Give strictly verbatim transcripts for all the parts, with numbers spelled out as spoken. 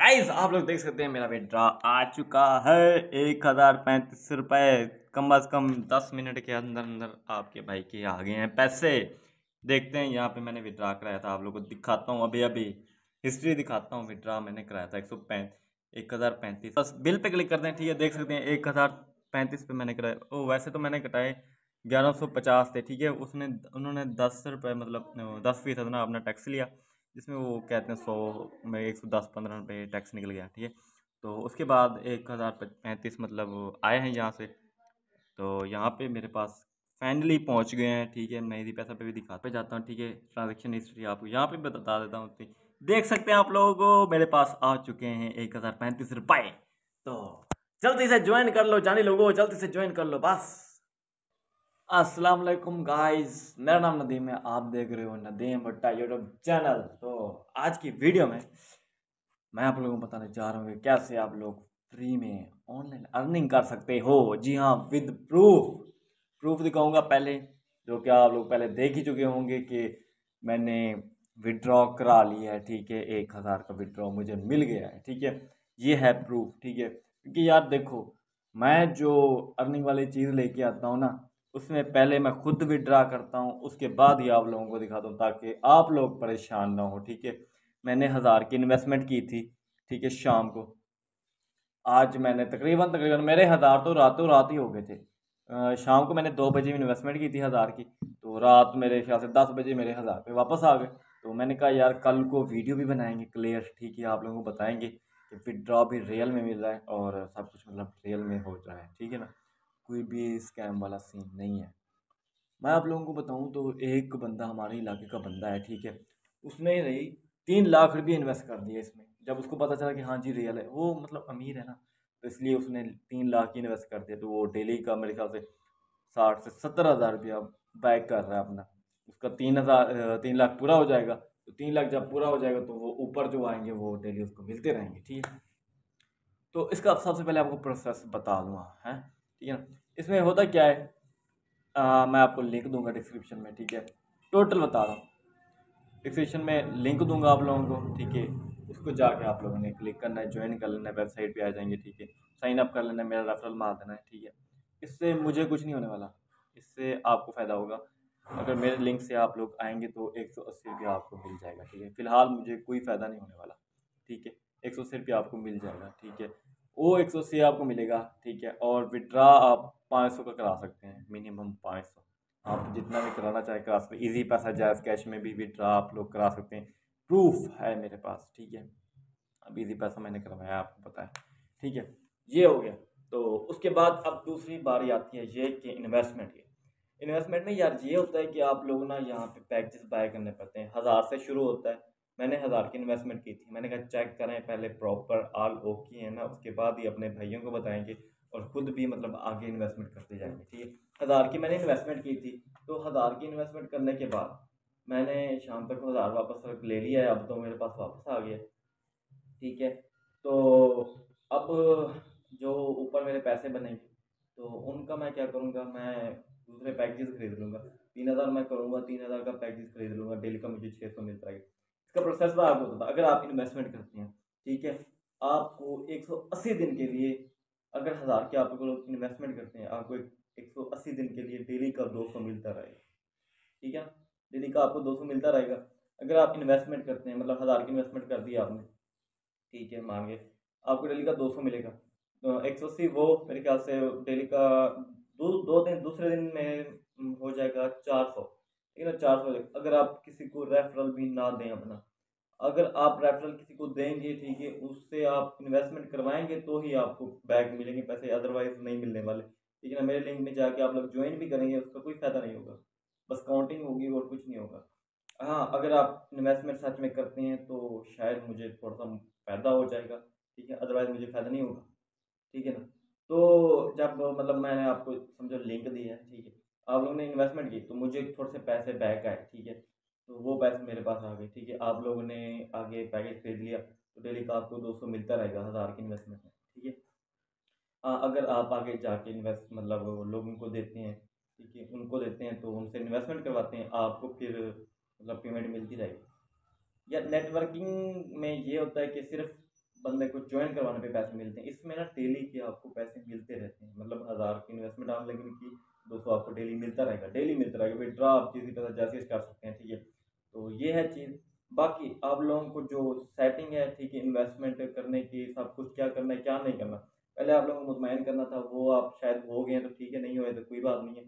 Guys आप लोग देख सकते हैं मेरा विड्रा आ चुका है एक हज़ार पैंतीस रुपये। कम अज़ कम दस मिनट के अंदर अंदर आपके भाई के आ गए हैं पैसे। देखते हैं, यहाँ पे मैंने विड्रा कराया था, आप लोगों को दिखाता हूँ, अभी अभी हिस्ट्री दिखाता हूँ। विड्रा मैंने कराया था एक सौ पैंतीस एक हज़ार पैंतीस। बस बिल पे क्लिक करते हैं, ठीक है। देख सकते हैं एक हज़ार पैंतीस पे मैंने कराया। ओ वैसे तो मैंने कटाए ग्यारह सौ पचास थे, ठीक है। उसने उन्होंने दस रुपये मतलब दस फीसद ना अपना टैक्स लिया, जिसमें वो कहते हैं सौ में एक सौ दस पंद्रह रुपये टैक्स निकल गया, ठीक है। तो उसके बाद एक हज़ार पैंतीस मतलब आए हैं यहाँ से, तो यहाँ पे मेरे पास फाइनली पहुँच गए हैं, ठीक है। मैं इसी पैसा पे भी दिखा पे जाता हूँ, ठीक है। ट्रांजेक्शन हिस्ट्री आपको यहाँ पे बता देता हूँ, देख सकते हैं आप लोगों को मेरे पास आ चुके हैं एक हज़ार पैंतीस रुपये। तो जल्दी से ज्वाइन कर लो जाने लोगों, जल्दी से ज्वाइन कर लो। बस अस्सलाम वालेकुम गाइस, मेरा नाम नदीम है, आप देख रहे हो नदीम भट्टा यूट्यूब चैनल। तो आज की वीडियो में मैं आप लोगों को बताने जा रहा हूँ कि कैसे आप लोग फ्री में ऑनलाइन अर्निंग कर सकते हो। जी हाँ, विद प्रूफ प्रूफ दिखाऊंगा पहले, जो कि आप लोग पहले देख ही चुके होंगे कि मैंने विड्रॉ करा लिया है, ठीक है। एक हज़ार का विड्रॉ मुझे मिल गया है, ठीक है। ये है प्रूफ, ठीक है। क्योंकि यार देखो, मैं जो अर्निंग वाली चीज़ लेके आता हूँ ना, उसमें पहले मैं खुद विड्रा करता हूँ, उसके बाद ही आप लोगों को दिखाता हूँ, ताकि आप लोग परेशान ना हो, ठीक है। मैंने हज़ार की इन्वेस्टमेंट की थी, ठीक है, शाम को। आज मैंने तकरीबन तकरीबन मेरे हज़ार तो रातों रात ही हो गए थे। आ, शाम को मैंने दो बजे इन्वेस्टमेंट की थी हज़ार की, तो रात मेरे ख्याल से दस बजे मेरे हज़ार पे वापस आ गए। तो मैंने कहा यार कल को वीडियो भी बनाएंगे क्लियर, ठीक है। आप लोगों को बताएंगे कि विड्रॉ भी रियल में मिल रहा है और सब कुछ मतलब रियल में हो रहा है, ठीक है ना, कोई भी स्कैम वाला सीन नहीं है। मैं आप लोगों को बताऊं तो एक बंदा हमारे इलाके का बंदा है, ठीक है। उसने रही तीन लाख रुपये इन्वेस्ट कर दिए इसमें। जब उसको पता चला कि हाँ जी रियल है, वो मतलब अमीर है ना, तो इसलिए उसने तीन लाख ही इन्वेस्ट कर दिया। तो वो डेली का मेरे ख्याल से साठ से सत्तर हज़ार रुपया बैक कर रहा है अपना। उसका तीन हज़ार तीन लाख पूरा हो जाएगा, तो तीन लाख जब पूरा हो जाएगा तो वो ऊपर जो आएंगे वो डेली उसको मिलते रहेंगे, ठीक है। तो इसका सबसे पहले आपको प्रोसेस बता दूँगा, है ठीक है ना। इसमें होता क्या है, आ, मैं आपको लिंक दूंगा डिस्क्रिप्शन में, ठीक है। टोटल बता रहा हूँ, डिस्क्रिप्शन में लिंक दूंगा आप लोगों को, ठीक है। उसको जाके आप लोगों ने क्लिक करना है, ज्वाइन कर लेना है, वेबसाइट पे आ जाएंगे, ठीक है। साइन अप कर लेना है, मेरा रेफरल मार देना है, ठीक है। इससे मुझे कुछ नहीं होने वाला, इससे आपको फ़ायदा होगा। अगर मेरे लिंक से आप लोग आएंगे तो एक सौ अस्सी रुपया आपको मिल जाएगा, ठीक है। फ़िलहाल मुझे कोई फ़ायदा नहीं होने वाला, ठीक है। एक सौ अस्सी रुपया आपको मिल जाएगा, ठीक है। वो एक सौ अस्सी आपको मिलेगा, ठीक है। और विड्रा आप पाँच सौ का करा सकते हैं, मिनिमम पाँच सौ। आप जितना भी कराना चाहे करा सकते हैं। ईजी पैसा जायज़ कैश में भी विड्रा आप लोग करा सकते हैं, प्रूफ है मेरे पास, ठीक है। अब ईजी पैसा मैंने करवाया, आपको पता है, ठीक है। ये हो गया। तो उसके बाद अब दूसरी बारी आती है ये कि इन्वेस्टमेंट की। इन्वेस्टमेंट में यार ये होता है कि आप लोग ना यहाँ पे पैकेजेस बाय करने पड़ते हैं। हज़ार से शुरू होता है। मैंने हज़ार की इन्वेस्टमेंट की थी। मैंने कहा चेक करें पहले प्रॉपर आल ओके है ना, उसके बाद ही अपने भाइयों को बताएंगे और ख़ुद भी मतलब आगे इन्वेस्टमेंट करते जाएंगे, ठीक है। हज़ार की मैंने इन्वेस्टमेंट की थी। तो हज़ार की इन्वेस्टमेंट करने के बाद मैंने शाम तक हज़ार वापस ले लिया है, अब तो मेरे पास वापस आ गया, ठीक है। तो अब जो ऊपर मेरे पैसे बनेंगे तो उनका मैं क्या करूँगा, मैं दूसरे पैकेज खरीद लूँगा। तीन हज़ार मैं करूँगा, तीन हज़ार का पैकेज खरीद लूँगा, डेली का मुझे छः सौ मिल जाएगा। इसका प्रोसेस मैं आपको बताऊँ, अगर आप इन्वेस्टमेंट करते हैं, ठीक है, आपको एक सौ अस्सी दिन के लिए, अगर हज़ार के आप लोग इन्वेस्टमेंट करते हैं, आपको एक सौ अस्सी दिन के लिए डेली का दो सौ मिलता रहेगा, ठीक है। डेली का आपको दो सौ मिलता रहेगा। अगर आप इन्वेस्टमेंट करते हैं, मतलब हज़ार की इन्वेस्टमेंट कर दी आपने, ठीक है, मान गए आपको डेली का दो सौ मिलेगा। तो एक सौ अस्सी वो मेरे ख्याल से डेली का दो दो दिन दूसरे दिन में हो जाएगा चार सौ, ठीक है ना, चार सौ अगर आप किसी को रेफरल भी ना दें अपना। अगर आप रेफरल किसी को देंगे, ठीक है, उससे आप इन्वेस्टमेंट करवाएंगे तो ही आपको बैक मिलेंगे पैसे, अदरवाइज नहीं मिलने वाले, ठीक है ना। मेरे लिंक में जाके आप लोग ज्वाइन भी करेंगे, उसका कोई फ़ायदा नहीं होगा, बस काउंटिंग होगी और कुछ नहीं होगा। हाँ, अगर आप इन्वेस्टमेंट सच में करते हैं तो शायद मुझे थोड़ा सा फ़ायदा हो जाएगा, ठीक है, अदरवाइज़ मुझे फ़ायदा नहीं होगा, ठीक है ना। तो जब मतलब मैंने आपको समझो लिंक दिया है, ठीक है, आप लोगों ने इन्वेस्टमेंट की तो मुझे थोड़े से पैसे बैक आए, ठीक है, तो वो पैसे मेरे पास आ गए, ठीक है। आप लोगों ने आगे पैकेज खरीद लिया तो डेली का आपको दो सौ मिलता रहेगा हज़ार की इन्वेस्टमेंट में, ठीक है। हाँ, अगर आप आगे जाके इन्वेस्ट मतलब लोगों को देते हैं, ठीक है, उनको देते हैं तो उनसे इन्वेस्टमेंट करवाते हैं, आपको फिर मतलब पेमेंट मिलती रहेगी। या नेटवर्किंग में ये होता है कि सिर्फ बंदे को ज्वाइन करवाने पे पैसे मिलते हैं। इसमें ना डेली के आपको पैसे मिलते रहते हैं, मतलब हज़ार की इन्वेस्टमेंट आप लेकिन कि दो सौ आपको डेली मिलता रहेगा, डेली मिलता रहेगा। विड्रा आप किसी तरह जैसे कर सकते हैं, ठीक है। तो ये है चीज़। बाकी आप लोगों को जो सेटिंग है, ठीक है, इन्वेस्टमेंट करने की, सब कुछ क्या करना है क्या नहीं करना, पहले आप लोगों को मुतमईन करना था, वो आप शायद हो गए हैं तो ठीक है, नहीं हुए तो कोई बात नहीं है।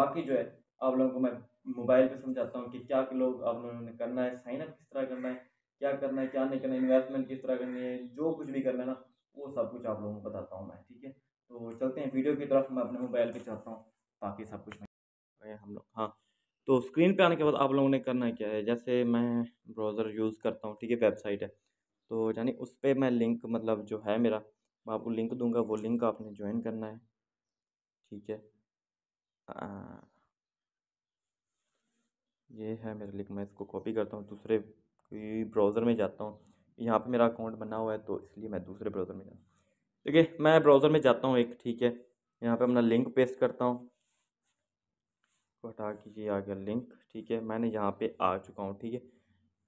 बाकी जो है आप लोगों को मैं मोबाइल पे समझाता हूँ कि क्या लोग आप लोगों ने करना है, साइन अप किस तरह करना है, क्या करना है क्या नहीं करना है, इन्वेस्टमेंट किस तरह करनी है, जो कुछ भी करना है ना वो सब कुछ आप लोगों को बताता हूँ मैं, ठीक है। तो चलते हैं वीडियो की तरफ, मैं अपने मोबाइल पे चाहता हूँ ताकि सब कुछ हम लोग। हाँ, तो स्क्रीन पे आने के बाद आप लोगों ने करना क्या है, जैसे मैं ब्राउज़र यूज़ करता हूँ, ठीक है, वेबसाइट है, तो यानी उस पर मैं लिंक, मतलब जो है मेरा, मैं आपको लिंक दूँगा, वो लिंक आपने ज्वाइन करना है, ठीक है। ये है मेरा लिंक, मैं इसको कॉपी करता हूँ, दूसरे कोई ब्राउज़र में जाता हूँ। यहाँ पे मेरा अकाउंट बना हुआ है तो इसलिए मैं दूसरे ब्राउज़र में जाता हूँ, ठीक है। मैं ब्राउज़र में जाता हूँ एक, ठीक है, यहाँ पे अपना लिंक पेस्ट करता हूँ, हटा कीजिए, आ गया लिंक, ठीक है। मैंने यहाँ पे आ चुका हूँ, ठीक है,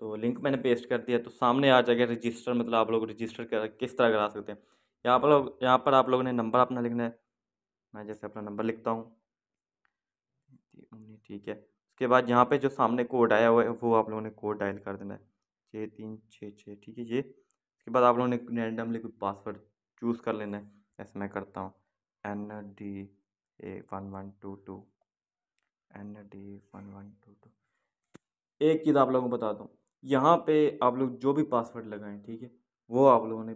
तो लिंक मैंने पेस्ट कर दिया, तो सामने आ जाएगा रजिस्टर, मतलब आप लोग रजिस्टर कर किस तरह करा सकते हैं। यहाँ पर लोग यहाँ पर आप लोगों ने नंबर अपना लिखना है, मैं जैसे अपना नंबर लिखता हूँ, ठीक है। उसके बाद यहाँ पे जो सामने कोड आया हुआ है वो आप लोगों ने कोड डायल कर देना है, छः तीन छः छः ठीक है ये। उसके बाद आप लोगों ने रैंडमली कोई पासवर्ड चूज़ कर लेना है, ऐसे मैं करता हूँ N D A one one two two, N D one one two two. एक चीज़ आप लोगों को बता दूँ, यहाँ पे आप लोग जो भी पासवर्ड लगाएं, ठीक है, वो आप लोगों ने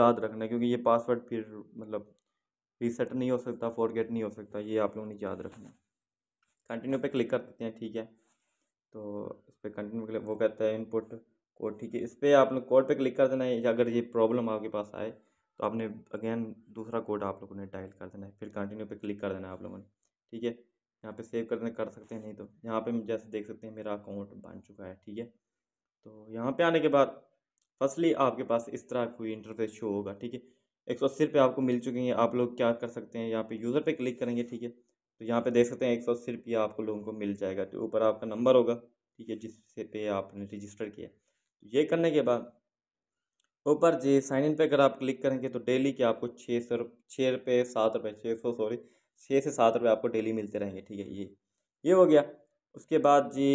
याद रखना है, क्योंकि ये पासवर्ड फिर मतलब रीसेट नहीं हो सकता, फॉरगेट नहीं हो सकता, ये आप लोगों ने याद रखना है। कंटिन्यू पे क्लिक कर देते हैं, ठीक है, तो इस पर कंटिन्यू क्लिक, वो कहता है इनपुट कोड, ठीक है, इस पर आप लोग कोड पे क्लिक कर देना है। या अगर ये प्रॉब्लम आपके पास आए तो आपने अगेन दूसरा कोड आप लोगों ने डायल कर देना है, फिर कंटिन्यू पे क्लिक कर देना है आप लोगों ने, ठीक है। यहाँ पे सेव करने कर सकते हैं, नहीं तो यहाँ पे जैसे देख सकते हैं मेरा अकाउंट बन चुका है, ठीक है। तो यहाँ पर आने के बाद फर्स्टली आपके पास इस तरह कोई इंटरफेस शो होगा, ठीक है। एक सौ अस्सी रुपये आपको मिल चुके हैं, आप लोग क्या कर सकते हैं, यहाँ पर यूज़र पर क्लिक करेंगे, ठीक है, तो यहाँ पे देख सकते हैं एक सौ अस्सी रुपया आपको लोगों को मिल जाएगा। तो ऊपर आपका नंबर होगा, ठीक है, जिससे पे आपने रजिस्टर किया। तो ये करने के बाद ऊपर जी साइन इन पे अगर आप क्लिक करेंगे तो डेली के आपको छः सौ छः रुपये सात रुपये छः सौ सॉरी छः से सात रुपये आपको डेली मिलते रहेंगे, ठीक है। ये ये हो गया। उसके बाद जी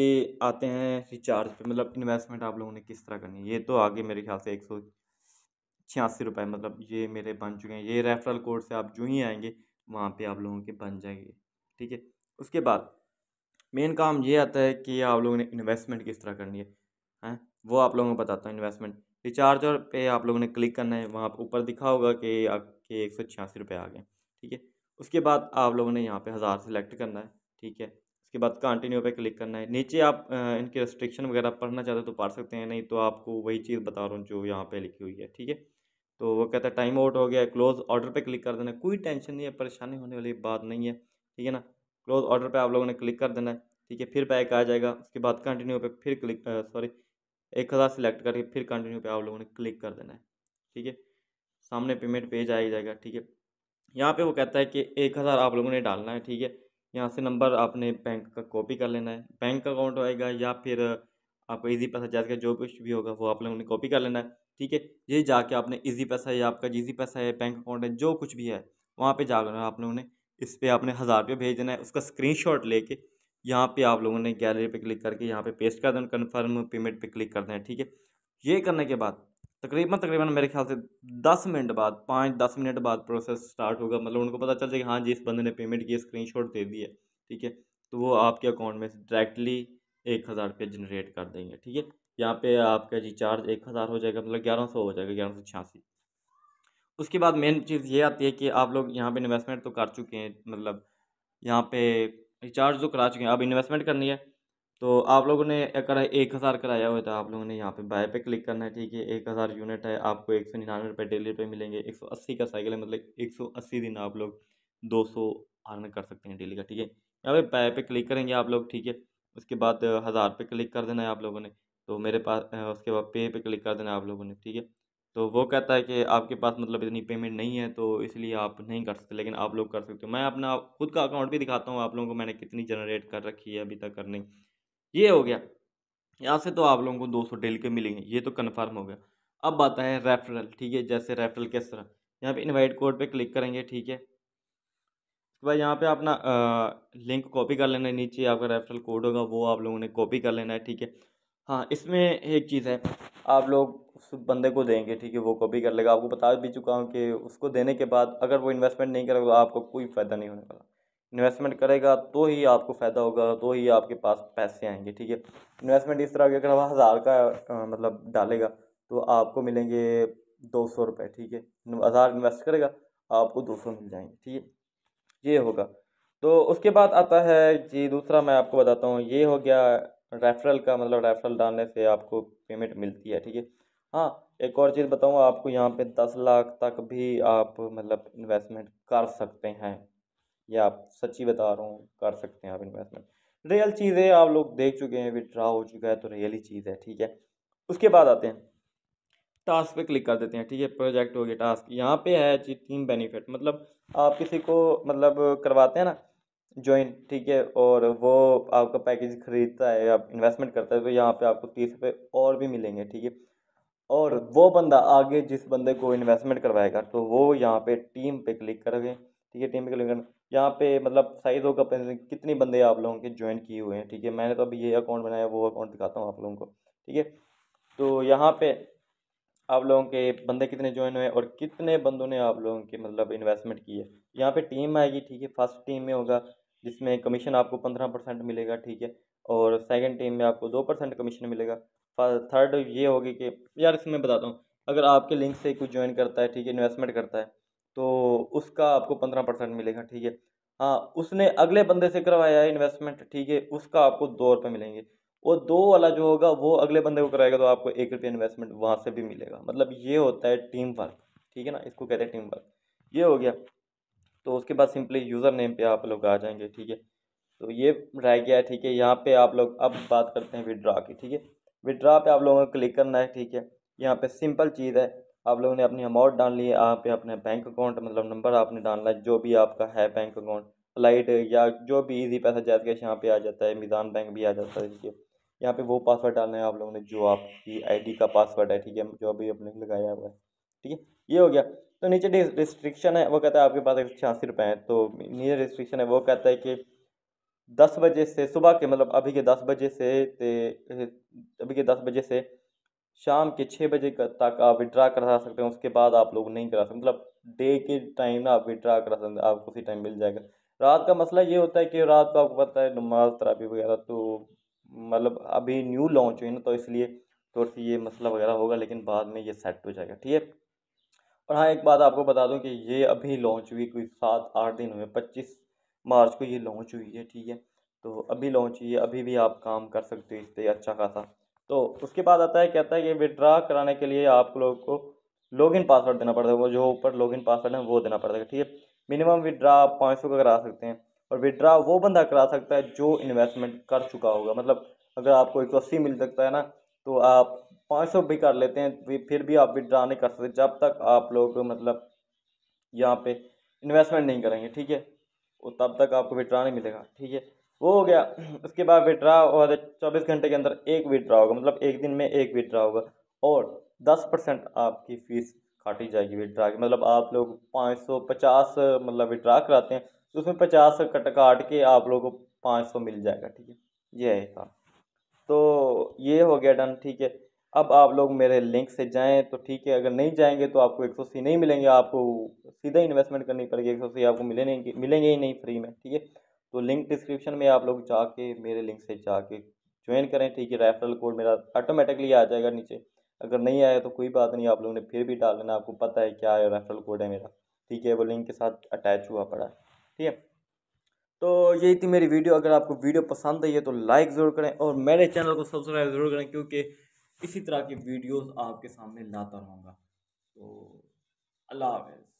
आते हैं रिचार्ज पे, मतलब इन्वेस्टमेंट आप लोगों ने किस तरह करनी है। ये तो आगे मेरे ख्याल से एक सौ छियासी रुपये मतलब ये मेरे बन चुके हैं। ये रेफरल कोड से आप जो ही आएंगे वहाँ पर आप लोगों के बन जाएंगे, ठीक है। उसके बाद मेन काम ये आता है कि आप लोगों ने इन्वेस्टमेंट किस तरह करनी है, हैं वो आप लोगों को बताता हूँ। इन्वेस्टमेंट रिचार्जर पे आप लोगों ने क्लिक करना है, वहाँ पर ऊपर दिखा होगा कि आपके एक सौ छियासी रुपये आ गए, ठीक है। उसके बाद आप लोगों ने यहाँ पे हज़ार सेलेक्ट करना है, ठीक है। उसके बाद कंटिन्यू पे क्लिक करना है। नीचे आप इनकी रेस्ट्रिक्शन वगैरह पढ़ना चाहते हो तो पढ़ सकते हैं, नहीं तो आपको वही चीज़ बता रहा हूँ जो यहाँ पर लिखी हुई है, ठीक है। तो वो कहता है टाइम आउट हो गया, क्लोज ऑर्डर पर क्लिक कर देना है। कोई टेंशन नहीं है, परेशानी होने वाली बात नहीं है, ठीक है ना। क्लोज ऑर्डर पे आप लोगों ने क्लिक कर देना है, ठीक है। फिर बैक आ जाएगा, उसके बाद कंटिन्यू पे फिर क्लिक सॉरी एक हज़ार सेलेक्ट करके फिर कंटिन्यू पे आप लोगों ने क्लिक कर देना है, ठीक है। सामने पेमेंट पेज आ जाएगा, ठीक है। यहाँ पे वो कहता है कि एक हज़ार आप लोगों ने डालना है, ठीक है। यहाँ से नंबर आपने बैंक का कॉपी कर लेना है, बैंक अकाउंट आएगा या फिर आपको ईजी पैसा जैसे जो कुछ भी होगा वो आप लोगों ने कॉपी कर लेना है, ठीक है। ये जाके आपने ईजी पैसा या आपका ईजी पैसा है, बैंक अकाउंट है, जो कुछ भी है वहाँ पर जाकर आप लोगों ने इस पर आपने हज़ार रुपये भेज देना है। उसका स्क्रीनशॉट लेके यहाँ पे आप लोगों ने गैलरी पे क्लिक करके यहाँ पे पेस्ट कर देना, कन्फर्म पेमेंट पे क्लिक कर देना, ठीक है। ये करने के बाद तकरीबन तकरीबन मेरे ख्याल से दस मिनट बाद पाँच दस मिनट बाद प्रोसेस स्टार्ट होगा, मतलब उनको पता चल जाएगा हाँ जी इस बंदे ने पेमेंट की, स्क्रीनशॉट दे दिया, ठीक है। तो वो आपके अकाउंट में डायरेक्टली एक हज़ार रुपये जनरेट कर देंगे, ठीक है। यहाँ पर आपका रिचार्ज एक हज़ार हो जाएगा, मतलब ग्यारह सौ हो जाएगा, ग्यारह सौ छियासी। उसके बाद मेन चीज़ ये आती है कि आप लोग यहाँ पे इन्वेस्टमेंट तो कर चुके हैं, मतलब यहाँ पे रिचार्ज तो करा चुके हैं, अब इन्वेस्टमेंट करनी है। तो आप लोगों ने अगर एक हज़ार कराया हुआ था आप लोगों ने यहाँ पे बाय पे क्लिक करना है, ठीक है। एक हज़ार यूनिट है, आपको एक सौ निन्यानवे रुपये डेली पे मिलेंगे। एक सौ अस्सी का साइकिल है, मतलब एक सौ अस्सी दिन आप लोग दो सौ अर्न कर सकते हैं डेली का, ठीक है। यहाँ पे बाय पे क्लिक करेंगे आप लोग, ठीक है। उसके बाद हज़ार पे क्लिक कर देना है आप लोगों ने, तो मेरे पास उसके बाद पे पे क्लिक कर देना है आप लोगों ने, ठीक है। तो वो कहता है कि आपके पास मतलब इतनी पेमेंट नहीं है तो इसलिए आप नहीं कर सकते, लेकिन आप लोग कर सकते हो। मैं अपना खुद का अकाउंट भी दिखाता हूँ आप लोगों को, मैंने कितनी जनरेट कर रखी है अभी तक करने। ये हो गया, यहाँ से तो आप लोगों को दो सौ डेली के मिलेंगे, ये तो कन्फर्म हो गया। अब आता है रेफरल, ठीक है, जैसे रेफरल किस तरह, यहाँ पे इनवाइट कोड पे क्लिक करेंगे, ठीक है। उसके बाद यहाँ पे अपना लिंक कॉपी कर लेना है, नीचे आपका रेफरल कोड होगा वो आप लोगों ने कॉपी कर लेना है, ठीक है। हाँ, इसमें एक चीज़ है, आप लोग उस बंदे को देंगे, ठीक है, वो कॉपी कर लेगा। आपको बता भी चुका हूँ कि उसको देने के बाद अगर वो इन्वेस्टमेंट नहीं करेगा तो आपको कोई फ़ायदा नहीं होने वाला। इन्वेस्टमेंट करेगा तो ही आपको फ़ायदा होगा, तो ही आपके पास पैसे आएंगे, ठीक है। इन्वेस्टमेंट इस तरह की अगर वह हज़ार का आ, मतलब डालेगा तो आपको मिलेंगे दो सौ रुपये, ठीक है। हज़ार इन्वेस्ट करेगा आपको दो सौ मिल जाएंगे, ठीक है, ये होगा। तो उसके बाद आता है जी दूसरा, मैं आपको बताता हूँ, ये हो गया रेफरल का, मतलब रेफरल डालने से आपको पेमेंट मिलती है, ठीक है। हाँ, एक और चीज़ बताऊँ आपको, यहाँ पे दस लाख तक भी आप मतलब इन्वेस्टमेंट कर सकते हैं, ये आप सच्ची बता रहा हूँ, कर सकते हैं आप इन्वेस्टमेंट। रियल चीज़ है, आप लोग देख चुके हैं, विड्रा हो चुका है तो रियल ही चीज़ है, ठीक है। उसके बाद आते हैं टास्क पे क्लिक कर देते हैं, ठीक है, प्रोजेक्ट हो गया, टास्क। यहाँ पे है जी टीम बेनिफिट, मतलब आप किसी को मतलब करवाते हैं ना ज्वाइन, ठीक है, और वो आपका पैकेज ख़रीदता है, आप इन्वेस्टमेंट करता है, तो यहाँ पर आपको तीस रुपये और भी मिलेंगे, ठीक है। और वो बंदा आगे जिस बंदे को इन्वेस्टमेंट करवाएगा तो वो यहाँ पर टीम पर क्लिक करोगे, ठीक है। टीम पर क्लिक करना, यहाँ पे मतलब साइज होगा कितने बंदे आप लोगों के ज्वाइन किए हुए हैं, ठीक है। मैंने तो अभी ये अकाउंट बनाया, वो अकाउंट दिखाता हूँ आप लोगों को, ठीक है। तो यहाँ पे आप लोगों के बंदे कितने ज्वाइन हुए और कितने बंदों ने आप लोगों के मतलब इन्वेस्टमेंट की है, यहाँ पे टीम आएगी, ठीक है। फर्स्ट टीम में होगा जिसमें कमीशन आपको पंद्रह परसेंट मिलेगा, ठीक है, और सेकेंड टीम में आपको दो परसेंट कमीशन मिलेगा। थर्ड ये होगी कि यार इसमें बताता हूँ, अगर आपके लिंक से कोई ज्वाइन करता है, ठीक है, इन्वेस्टमेंट करता है तो उसका आपको पंद्रह परसेंट मिलेगा, ठीक है। हाँ, उसने अगले बंदे से करवाया है इन्वेस्टमेंट, ठीक है, उसका आपको दो रुपये मिलेंगे। वो दो वाला जो होगा वो अगले बंदे को कराएगा तो आपको एक रुपये इन्वेस्टमेंट वहाँ से भी मिलेगा। मतलब ये होता है टीम वर्क, ठीक है ना, इसको कहते हैं टीम वर्क। ये हो गया। तो उसके बाद सिंपली यूज़र नेम पर आप लोग आ जाएंगे, ठीक है। तो ये रह गया, ठीक है। यहाँ पर आप लोग अब बात करते हैं विड्रा की, ठीक है। विड्रा पर आप लोगों को क्लिक करना है, ठीक है। यहाँ पर सिंपल चीज़ है, आप लोगों ने अपनी अमाउंट डालनी है, आप अपने बैंक अकाउंट मतलब नंबर आपने डालना है, जो भी आपका है बैंक अकाउंट, लाइट या जो भी इजी पैसा जैसे कैश यहाँ पे आ जाता है, मिज़ान बैंक भी आ जाता है, ठीक है। यहाँ पे वो पासवर्ड डालना है आप लोगों ने जो आपकी आईडी का पासवर्ड है, ठीक है, जो भी आपने लगाया हुआ है, ठीक है। ये हो गया। तो नीचे रिस्ट्रिक्शन है, वो कहता है आपके पास एक छियासी रुपये हैं, तो नीचे रिस्ट्रिक्शन है, वो कहता है कि दस बजे से सुबह के मतलब अभी के दस बजे से अभी के दस बजे से शाम के छः बजे तक आप विड्रा करा सकते हैं, उसके बाद आप लोग नहीं करा सकते। मतलब डे के टाइम ना आप विड्रा करा सकते, आपको उसी टाइम मिल जाएगा। रात का मसला ये होता है कि रात को आपको पता है नमाज तरावी वगैरह, तो मतलब अभी न्यू लॉन्च हुई ना, तो इसलिए थोड़ी सी ये मसला वगैरह होगा, लेकिन बाद में ये सेट हो जाएगा, ठीक है। और हाँ, एक बात आपको बता दूँ कि ये अभी लॉन्च हुई, कोई सात आठ दिन हुए, पच्चीस मार्च को ये लॉन्च हुई है, ठीक है। तो अभी लॉन्च हुई है, अभी भी आप काम कर सकते हो इस पर अच्छा खासा। तो उसके बाद आता है, कहता है कि विड्रा कराने के लिए आप लोग को लॉगिन पासवर्ड देना पड़ता है, वो जो ऊपर लॉगिन पासवर्ड है वो देना पड़ता है, ठीक है। मिनिमम विड्रा आप पाँच सौ का करा सकते हैं, और विड्रा वो बंदा करा सकता है जो इन्वेस्टमेंट कर चुका होगा। मतलब अगर आपको एक सौ अस्सी मिल सकता है ना, तो आप पाँच सौ भी कर लेते हैं, फिर भी आप विड्रा नहीं कर सकते जब तक आप लोग मतलब यहाँ पर इन्वेस्टमेंट नहीं करेंगे, ठीक है, तब तक आपको विड्रा नहीं मिलेगा, ठीक है। वो हो गया। उसके बाद विड्रा और चौबीस घंटे के अंदर एक विड्रा होगा, मतलब एक दिन में एक विड्रा होगा, और दस परसेंट आपकी फ़ीस काटी जाएगी विड्रा की। मतलब आप लोग पाँच सौ पचास मतलब विड्रा कराते हैं तो उसमें पचास कट काट के आप लोगों को पाँच सौ मिल जाएगा, ठीक है, ये है काम। तो ये हो गया डन, ठीक है। अब आप लोग मेरे लिंक से जाएँ तो ठीक है, अगर नहीं जाएंगे तो आपको एक सौ अस्सी नहीं मिलेंगे, आपको सीधा इन्वेस्टमेंट करनी पड़ेगी, एक सौ अस्सी आपको मिले नहीं मिलेंगे ही नहीं फ्री में, ठीक है। तो लिंक डिस्क्रिप्शन में आप लोग जाके मेरे लिंक से जाके ज्वाइन करें, ठीक है। रेफरल कोड मेरा ऑटोमेटिकली आ जाएगा नीचे, अगर नहीं आया तो कोई बात नहीं, आप लोगों ने फिर भी डाल लेना, आपको पता है क्या है, रेफरल कोड है मेरा, ठीक है, वो लिंक के साथ अटैच हुआ पड़ा है, ठीक है। तो यही थी मेरी वीडियो, अगर आपको वीडियो पसंद आई है तो लाइक ज़रूर करें और मेरे चैनल को सब्सक्राइब ज़रूर करें, क्योंकि इसी तरह की वीडियोज़ आपके सामने लाता रहूँगा। तो अल्लाह हाफ़िज़।